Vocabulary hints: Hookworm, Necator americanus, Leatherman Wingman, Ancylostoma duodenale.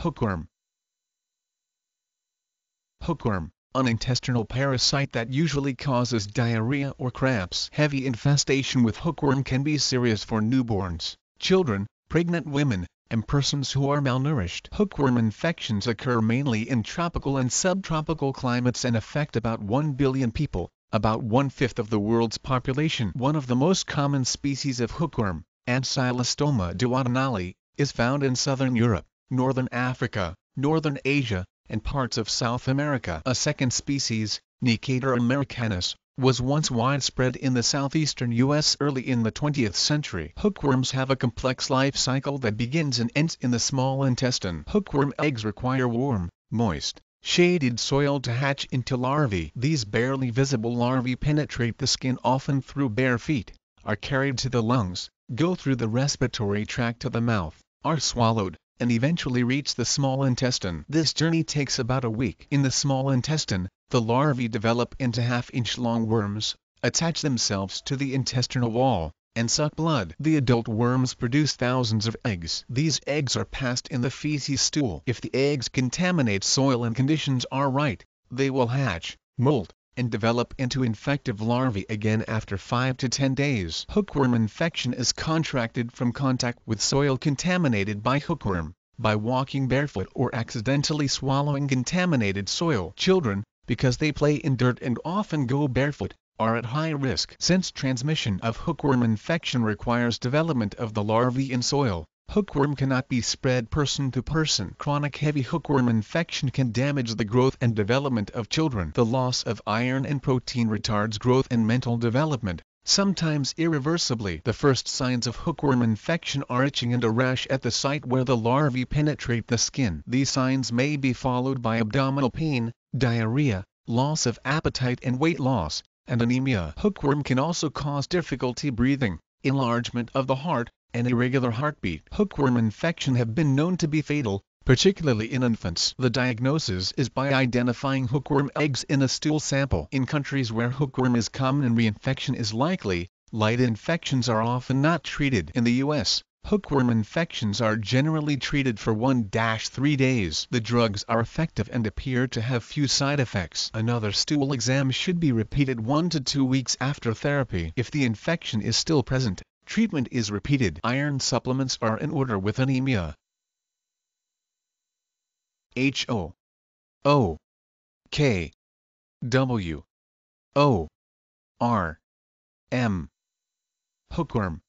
Hookworm. Hookworm, an intestinal parasite that usually causes diarrhea or cramps. Heavy infestation with hookworm can be serious for newborns, children, pregnant women, and persons who are malnourished. Hookworm infections occur mainly in tropical and subtropical climates and affect about 1 billion people, about one-fifth of the world's population. One of the most common species of hookworm, Ancylostoma duodenale, is found in southern Europe, northern Africa, northern Asia, and parts of South America. A second species, Necator americanus, was once widespread in the southeastern U.S. early in the 20th century. Hookworms have a complex life cycle that begins and ends in the small intestine. Hookworm eggs require warm, moist, shaded soil to hatch into larvae. These barely visible larvae penetrate the skin, often through bare feet, are carried to the lungs, go through the respiratory tract to the mouth, are swallowed, and eventually reach the small intestine. This journey takes about a week. In the small intestine, the larvae develop into half-inch long worms, attach themselves to the intestinal wall, and suck blood. The adult worms produce thousands of eggs. These eggs are passed in the feces stool. If the eggs contaminate soil and conditions are right, they will hatch, molt, and develop into infective larvae again after 5 to 10 days. Hookworm infection is contracted from contact with soil contaminated by hookworm, by walking barefoot or accidentally swallowing contaminated soil. Children, because they play in dirt and often go barefoot, are at high risk. Since transmission of hookworm infection requires development of the larvae in soil, hookworm cannot be spread person to person. Chronic heavy hookworm infection can damage the growth and development of children. The loss of iron and protein retards growth and mental development, sometimes irreversibly. The first signs of hookworm infection are itching and a rash at the site where the larvae penetrate the skin. These signs may be followed by abdominal pain, diarrhea, loss of appetite and weight loss, and anemia. Hookworm can also cause difficulty breathing, enlargement of the heart, and irregular heartbeat. Hookworm infection have been known to be fatal, particularly in infants. The diagnosis is by identifying hookworm eggs in a stool sample. In countries where hookworm is common and reinfection is likely, light infections are often not treated. In the U.S., hookworm infections are generally treated for 1-3 days. The drugs are effective and appear to have few side effects. Another stool exam should be repeated 1 to 2 weeks after therapy. If the infection is still present, treatment is repeated. Iron supplements are in order with anemia. H-O-O-K-W-O-R-M. Hookworm.